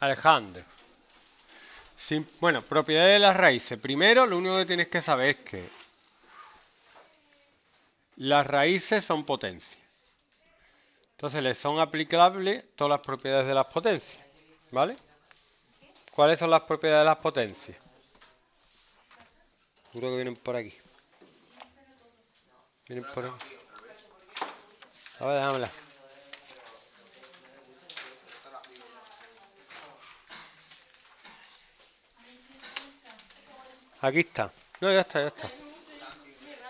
Alejandro. Bueno, propiedades de las raíces. Primero, lo único que tienes que saber es que las raíces son potencias. Entonces, les son aplicables todas las propiedades de las potencias. ¿Vale? ¿Cuáles son las propiedades de las potencias? Seguro que vienen por aquí. Vienen por aquí. A ver, déjamela. Aquí está. No, ya está, ya está.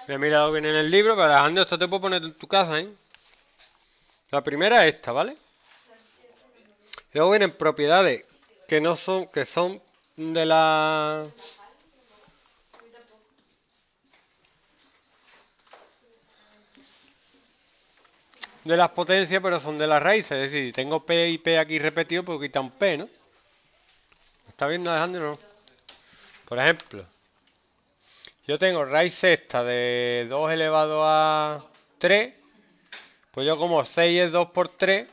Me he mirado bien en el libro, pero Alejandro, esto te puedo poner en tu casa, ¿eh? La primera es esta, ¿vale? Luego vienen propiedades que no son, que son de la... de las potencias, pero son de las raíces. Es decir, si tengo P y P aquí repetido, puedo quitar un P, ¿no? ¿Está viendo, Alejandro? No. Por ejemplo, yo tengo raíz sexta de 2 elevado a 3. Pues yo como 6 es 2 por 3.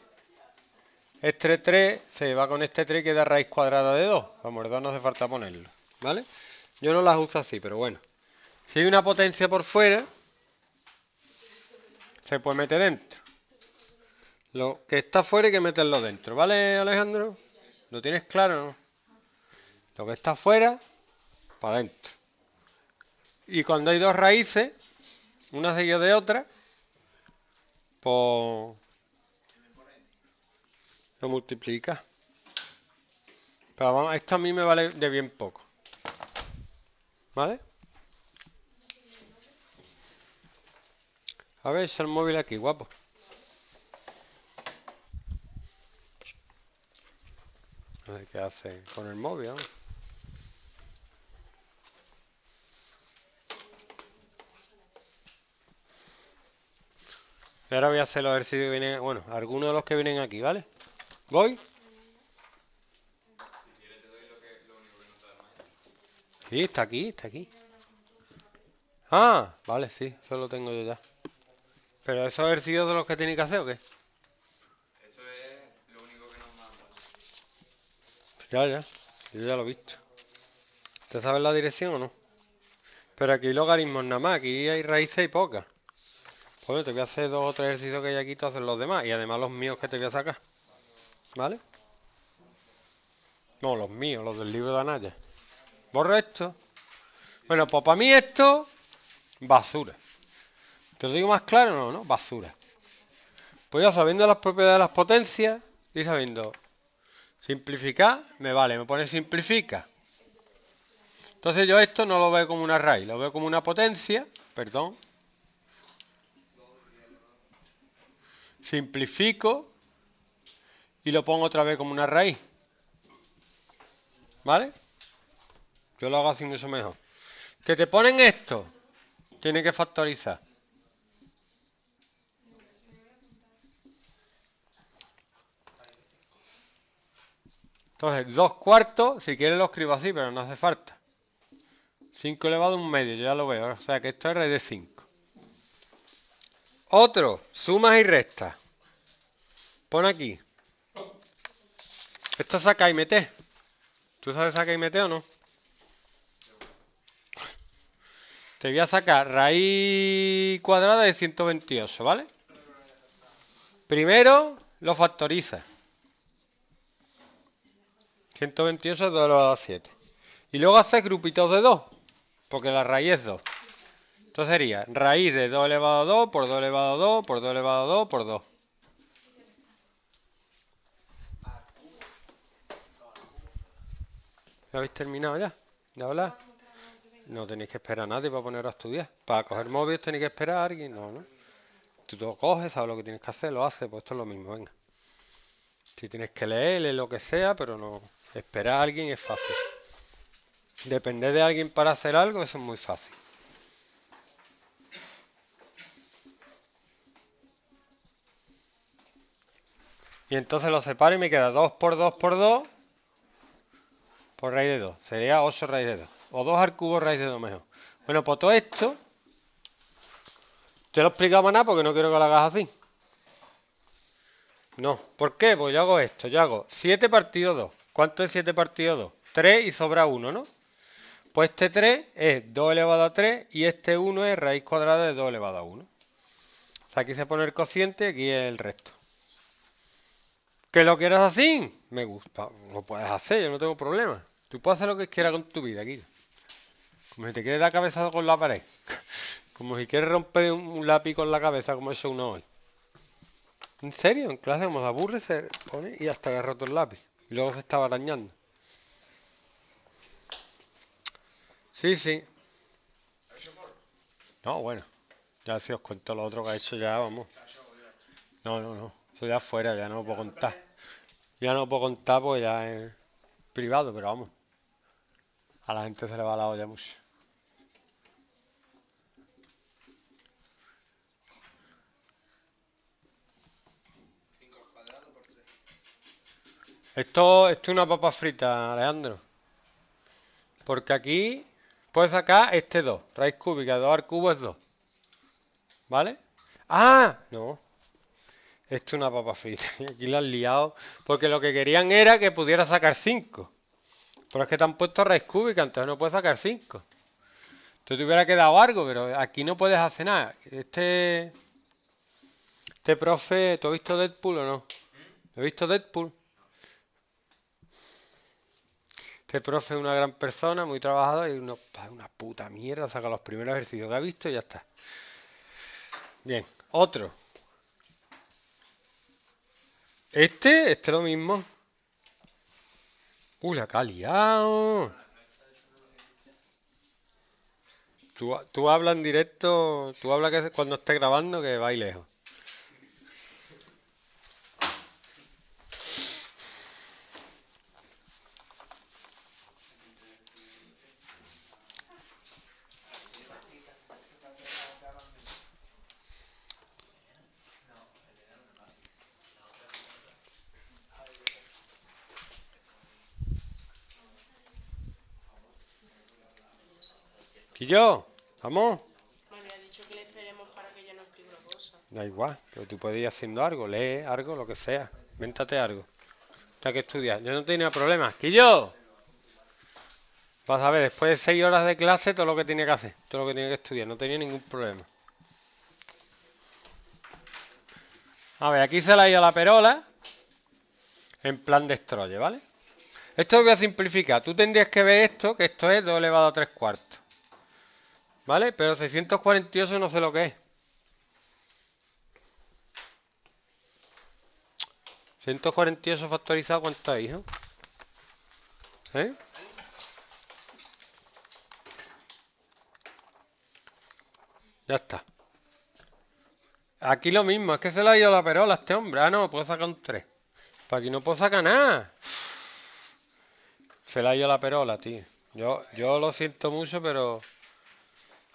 Este 3 se va con este 3 y queda raíz cuadrada de 2. Vamos, el 2 no hace falta ponerlo, ¿vale? Yo no las uso así, pero bueno. Si hay una potencia por fuera, se puede meter dentro. Lo que está fuera hay que meterlo dentro, ¿vale, Alejandro? ¿Lo tienes claro, no? Lo que está fuera, para adentro. Y cuando hay dos raíces, una seguida de otra, pues lo multiplica. Pero vamos, esto a mí me vale de bien poco, ¿vale? A ver, es el móvil aquí, guapo. A ver qué hace con el móvil, ¿no? Y ahora voy a hacer los ejercicios que vienen, bueno, algunos de los que vienen aquí, ¿vale? ¿Voy? Si quieres te doy lo único que no sabes más. Sí, está aquí, está aquí. Ah, vale, sí, eso lo tengo yo ya. ¿Pero esos ejercicios de los que tiene que hacer o qué? Eso es lo único que nos manda. Ya. Yo ya lo he visto. ¿Te sabes la dirección o no? Pero aquí logaritmos nada más, aquí hay raíces y pocas. Bueno, te voy a hacer dos o tres ejercicios que hay aquí, tú haces los demás. Y además los míos que te voy a sacar. ¿Vale? No, los míos, los del libro de Anaya. Borro esto. Bueno, pues para mí esto... basura. ¿Te lo digo más claro o no? Basura. Pues ya sabiendo las propiedades de las potencias, y sabiendo... simplificar, me vale. Me pone simplifica. Entonces yo esto no lo veo como una raíz. Lo veo como una potencia. Perdón. Simplifico y lo pongo otra vez como una raíz, ¿vale? Yo lo hago así mucho mejor. Que te ponen esto, tiene que factorizar. Entonces, 2/4, si quieres lo escribo así, pero no hace falta. 5 elevado a 1/2, yo ya lo veo, o sea que esto es raíz de 5. Otro, sumas y restas. Pon aquí. Esto saca y mete. ¿Tú sabes saca y mete o no? Te voy a sacar raíz cuadrada de 128, ¿vale? Primero lo factoriza. 128 es 2 elevado a 7. Y luego haces grupitos de 2. Porque la raíz es 2. Entonces sería raíz de 2 elevado a 2 por 2 elevado a 2 por 2 elevado a 2 por 2. ¿Lo habéis terminado ya? ¿De hablar? No tenéis que esperar a nadie para poneros a estudiar. Para coger móviles tenéis que esperar a alguien. No, no. Tú lo coges, sabes lo que tienes que hacer, lo haces. Pues esto es lo mismo, venga. Si tienes que leer, lee lo que sea, pero no. Esperar a alguien es fácil. Depender de alguien para hacer algo, eso es muy fácil. Y entonces lo separo y me queda 2 por 2 por 2 por raíz de 2. Sería 8 raíz de 2. O 2 al cubo raíz de 2 mejor. Bueno, pues todo esto... te lo he explicado más nada porque no quiero que lo hagas así. No. ¿Por qué? Pues yo hago esto. Yo hago 7 partido 2. ¿Cuánto es 7 partido 2? 3 y sobra 1, ¿no? Pues este 3 es 2 elevado a 3 y este 1 es raíz cuadrada de 2 elevado a 1. O sea, aquí se pone el cociente, aquí es el resto. ¿Que lo quieras así? Me gusta. Lo puedes hacer, yo no tengo problema. Tú puedes hacer lo que quieras con tu vida, aquí. Como si te quieres dar cabezazo con la pared. Como si quieres romper un lápiz con la cabeza, como eso uno hoy. ¿En serio? En clase como se aburre, se pone y hasta que ha roto el lápiz. Y luego se estaba arañando. Sí, sí. No, bueno. Ya si os cuento lo otro que ha hecho ya, vamos. No, no, no. Eso ya fuera, ya no lo puedo contar. Ya no lo puedo contar porque ya es privado, pero vamos. A la gente se le va la olla mucho. Esto es una papa frita, Alejandro. Porque aquí puedes sacar este 2. Raíz cúbica, 2 al cubo es 2. ¿Vale? ¡Ah! No. Esto es una papa frita. Aquí la han liado. Porque lo que querían era que pudiera sacar 5. Pero es que te han puesto raíz cúbica, entonces no puedes sacar 5. Entonces te hubiera quedado algo, pero aquí no puedes hacer nada. Este profe, ¿tú has visto Deadpool o no? ¿Has visto Deadpool? Este profe es una gran persona, muy trabajador y una puta mierda. Saca los primeros ejercicios que ha visto y ya está. Bien, otro. Este es lo mismo. ¡Uy, la que ha liado! Tú hablas en directo, tú hablas que cuando estés grabando que vais lejos. Quillo, vamos. Me había dicho que le esperemos para que yo no escriba una cosa. Da igual, pero tú puedes ir haciendo algo, lee algo, lo que sea. Véntate algo. Hasta que estudias. Yo no tenía problemas. ¡Quillo! Vas a ver, después de 6 horas de clase, todo lo que tenía que hacer, todo lo que tenía que estudiar. No tenía ningún problema. A ver, aquí se la ha ido la perola. En plan destroye, ¿vale? Esto lo voy a simplificar. Tú tendrías que ver esto, que esto es 2 elevado a 3 cuartos. ¿Vale? Pero 648 no sé lo que es. 148 factorizado, ¿cuánto es, hijo? ¿Eh? Ya está. Aquí lo mismo, es que se le ha ido la perola a este hombre. Ah, no, puedo sacar un 3. Para aquí no puedo sacar nada. Se le ha ido la perola, tío. Yo lo siento mucho, pero...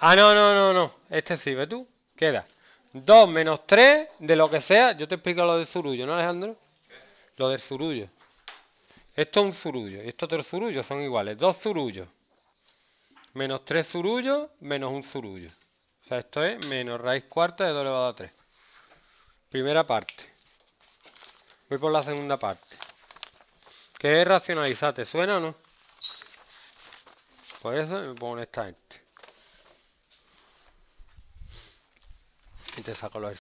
Ah, no, no, no, no. Este sí, ¿ves tú? Queda 2 menos 3 de lo que sea. Yo te explico lo del zurullo, ¿no, Alejandro? ¿Qué? Lo del zurullo. Esto es un zurullo. Y estos tres zurullos son iguales. 2 zurullos. Menos 3 zurullos, menos 1 zurullo. O sea, esto es menos raíz cuarta de 2 elevado a 3. Primera parte. Voy por la segunda parte. ¿Qué es racionalizar? ¿Te suena o no? Por eso me pongo en esta gente. Y te saco los